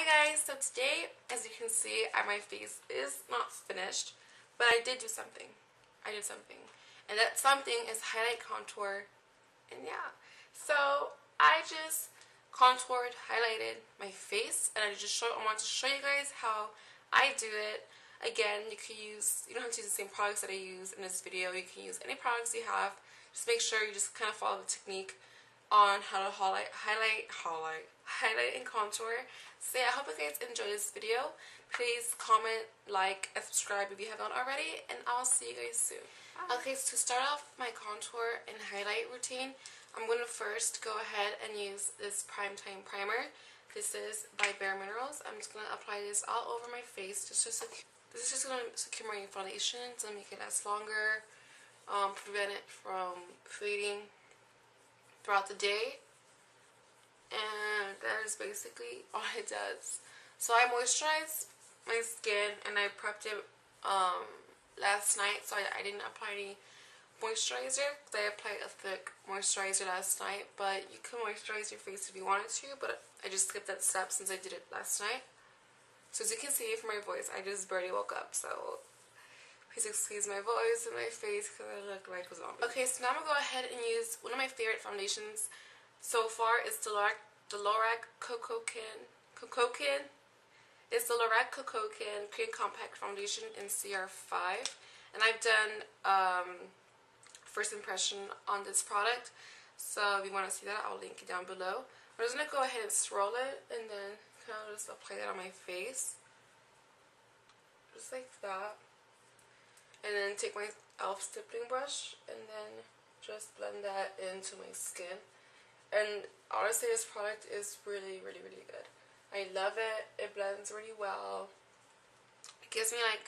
Hi guys, so today, as you can see, my face is not finished, but I did do something. And that something is highlight, contour, and yeah. So I just contoured, highlighted my face, and I want to show you guys how I do it. Again, you don't have to use the same products that I use in this video. You can use any products you have. Just make sure you just kind of follow the technique on how to highlight and contour. So yeah, I hope you guys enjoy this video. Please comment, like, and subscribe if you haven't already, and I'll see you guys soon. Bye. Okay, so to start off my contour and highlight routine, I'm going to first go ahead and use this Primetime Primer. This is by Bare Minerals. I'm just going to apply this all over my face. This is just going to secure my foundation, so make it last longer, prevent it from fading throughout the day. And that is basically all it does. So I moisturized my skin and I prepped it last night, so I didn't apply any moisturizer because I applied a thick moisturizer last night, but you can moisturize your face if you wanted to, but I just skipped that step since I did it last night. So as you can see from my voice, I just barely woke up, so please excuse my voice and my face because I look like a zombie. Okay, so now I'm going to go ahead and use one of my favorite foundations so far. It's the Lorac Cococin. It's the Lorac Cococin Cream Compact Foundation in CR5. And I've done first impression on this product. So if you want to see that, I'll link it down below. I'm just going to go ahead and swirl it and then kind of just apply that on my face. Just like that. And then take my e.l.f. stippling brush and then just blend that into my skin. And honestly, this product is really good. I love it. It blends really well. It gives me like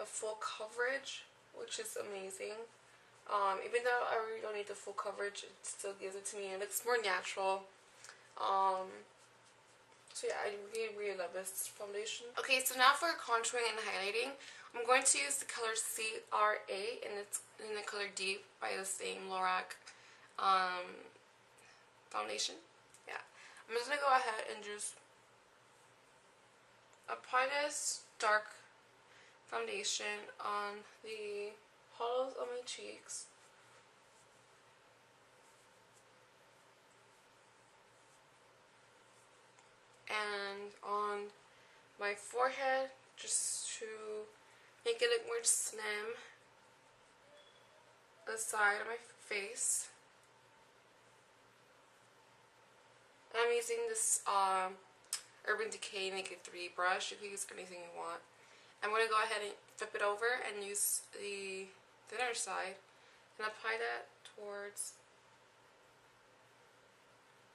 a full coverage, which is amazing. Even though I really don't need the full coverage, it still gives it to me. It looks more natural. So yeah, I really love this foundation. Okay, so now for contouring and highlighting, I'm going to use the color CRA and it's in the color Deep by the same Lorac foundation. Yeah, I'm just gonna go ahead and just apply this dark foundation on the hollows of my cheeks. And on my forehead, just to make it look more slim, the side of my face. I'm using this Urban Decay Naked 3 brush. You can use anything you want. I'm going to go ahead and flip it over and use the thinner side and apply that towards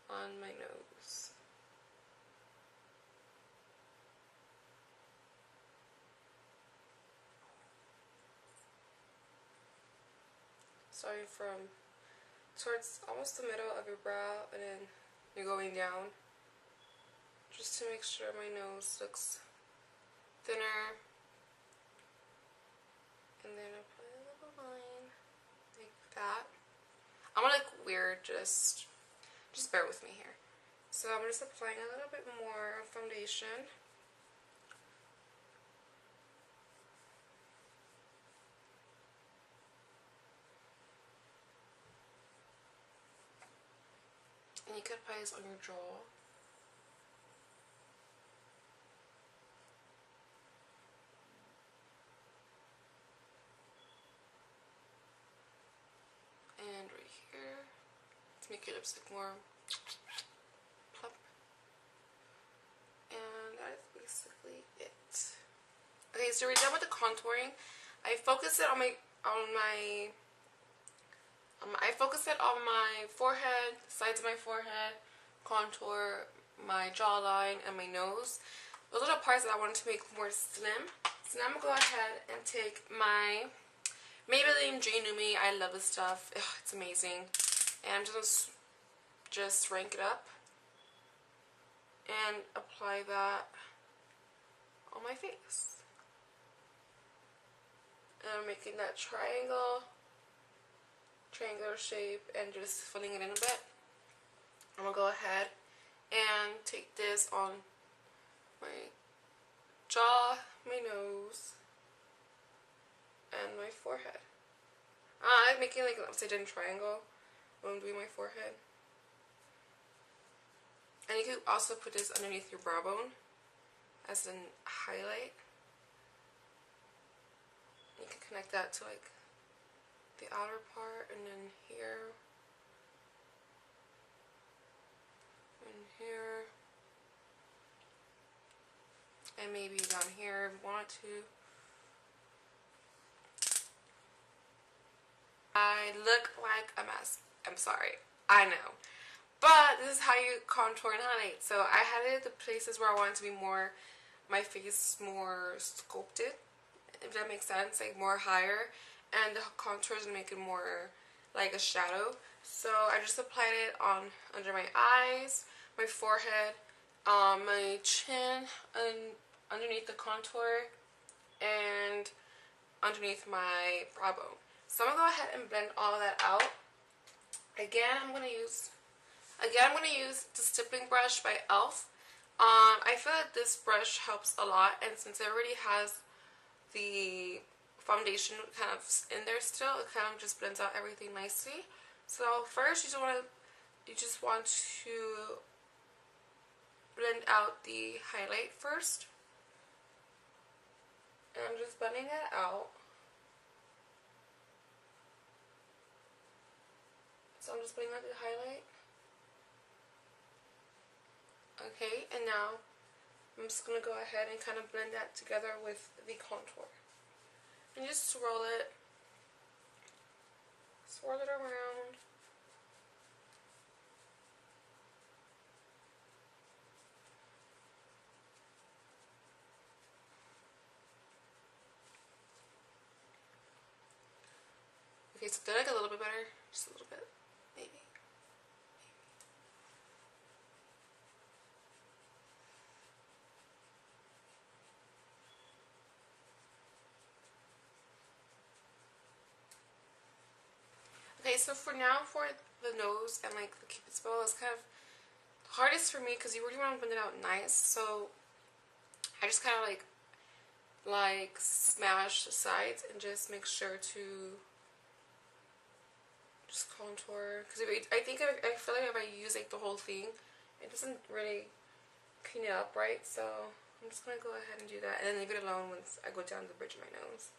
on my nose. Starting from towards almost the middle of your brow and then you're going down, just to make sure my nose looks thinner, and then apply a little line like that. I'm gonna look weird, just bear with me here. So I'm just applying a little bit more foundation. And you could apply this on your jaw. And right here. To make your lips look more plump. And that is basically it. Okay, so we're done with the contouring. I focus it on my forehead, sides of my forehead, contour, my jawline, and my nose. Those are the parts that I wanted to make more slim. So now I'm going to go ahead and take my Maybelline Dream Lumi. I love this stuff. Ugh, it's amazing. And I'm just going to rank it up and apply that on my face. And I'm making that triangular shape and just filling it in a bit. I'm gonna go ahead and take this on my jaw, my nose, and my forehead. I'm making like an upside down triangle when I'm doing my forehead. And you can also put this underneath your brow bone as an highlight. You can connect that to like the outer part, and then here, and here, and maybe down here if you want to. I look like a mess. I'm sorry. I know. But this is how you contour and highlight. So I highlighted the places where I wanted to be more, my face more sculpted, if that makes sense, like more higher. And the contours make it more like a shadow. So I just applied it on under my eyes, my forehead, my chin, and underneath the contour, and underneath my brow bone. So I'm gonna go ahead and blend all that out. Again, I'm gonna use the stippling brush by e.l.f. I feel that this brush helps a lot, and since it already has the foundation kind of in there still, it kind of just blends out everything nicely. So first, you just want to blend out the highlight first, and I'm just blending that out. So I'm just blending out the highlight. Okay, and now I'm just going to go ahead and kind of blend that together with the contour. And just swirl it around. Okay, so did I get a little bit better? Just a little bit, maybe. Okay, so for now, for the nose and like the cupid's bow, it's kind of the hardest for me because you really want to blend it out nice. So I just kind of like smash the sides and just make sure to just contour. Because I feel like if I use like the whole thing, it doesn't really clean it up right. So I'm just gonna go ahead and do that, and then leave it alone once I go down the bridge of my nose.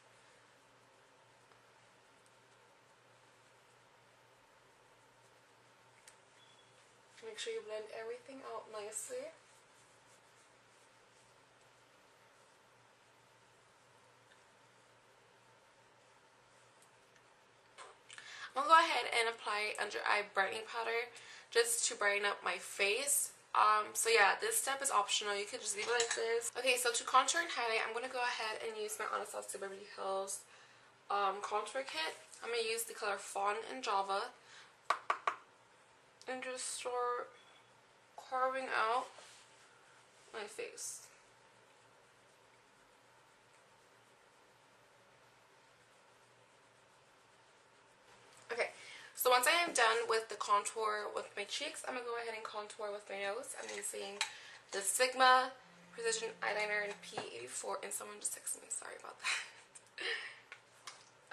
Make sure you blend everything out nicely. I'm going to go ahead and apply under eye brightening powder just to brighten up my face. So yeah, this step is optional. You can just leave it like this. Okay, so to contour and highlight, I'm going to go ahead and use my Anastasia Beverly Hills contour kit. I'm going to use the color Fawn and Java. And just start carving out my face. Okay, so once I am done with the contour with my cheeks, I'm going to go ahead and contour with my nose. I'm using the Sigma Precision Eyeliner in P84, and someone just texted me, sorry about that.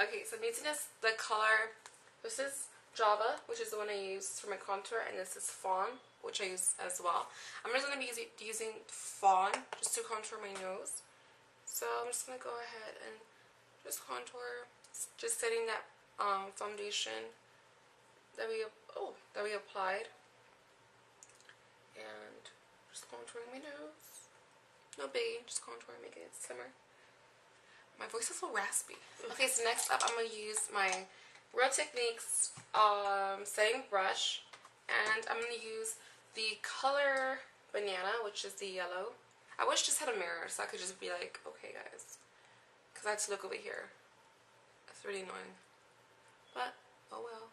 Okay, so I'm using the color, this is Java, which is the one I use for my contour, and this is Fawn, which I use as well. I'm just going to be using Fawn just to contour my nose. So I'm just going to go ahead and just contour, just setting that foundation that we applied, and just contouring my nose. No biggie, just contouring, making it simmer. My voice is so raspy. Okay, so next up, I'm going to use my Real Techniques setting brush, and I'm going to use the color Banana, which is the yellow. I wish this had a mirror so I could just be like, okay guys, because I have to look over here. That's really annoying, but oh well.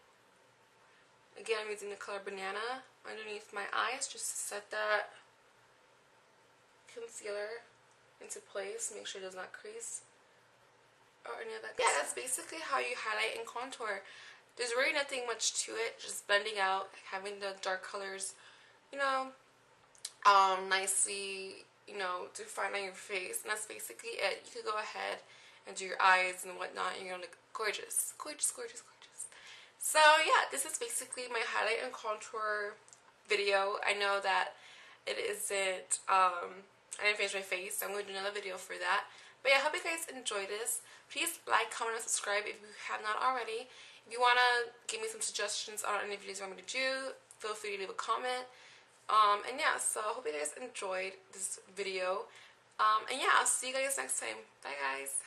Again, I'm using the color Banana underneath my eyes just to set that concealer into place, make sure it does not crease. Or any of that. Yeah, that's basically how you highlight and contour. There's really nothing much to it, just blending out, having the dark colors, you know, nicely, you know, defined on your face. And that's basically it. You could go ahead and do your eyes and whatnot, and you're gonna look gorgeous. Gorgeous, gorgeous, gorgeous. So yeah, this is basically my highlight and contour video. I know that it isn't, I didn't finish my face, so I'm gonna do another video for that. But yeah, I hope you guys enjoyed this. Please like, comment, and subscribe if you have not already. If you wanna give me some suggestions on any videos you want me to do, feel free to leave a comment. And yeah, so I hope you guys enjoyed this video. And yeah, I'll see you guys next time. Bye guys.